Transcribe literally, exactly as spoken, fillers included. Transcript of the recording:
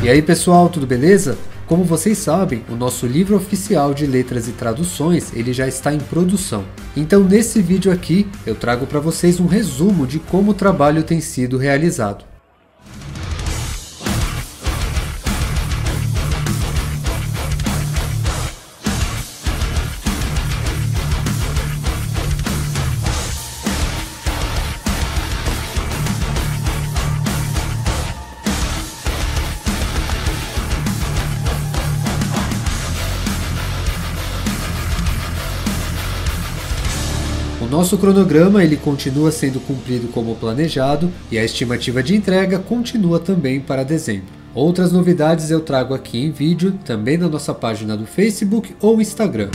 E aí pessoal, tudo beleza? Como vocês sabem, o nosso livro oficial de letras e traduções ele já está em produção. Então nesse vídeo aqui eu trago para vocês um resumo de como o trabalho tem sido realizado. Nosso cronograma ele continua sendo cumprido como planejado e a estimativa de entrega continua também para dezembro. Outras novidades eu trago aqui em vídeo, também na nossa página do Facebook ou Instagram.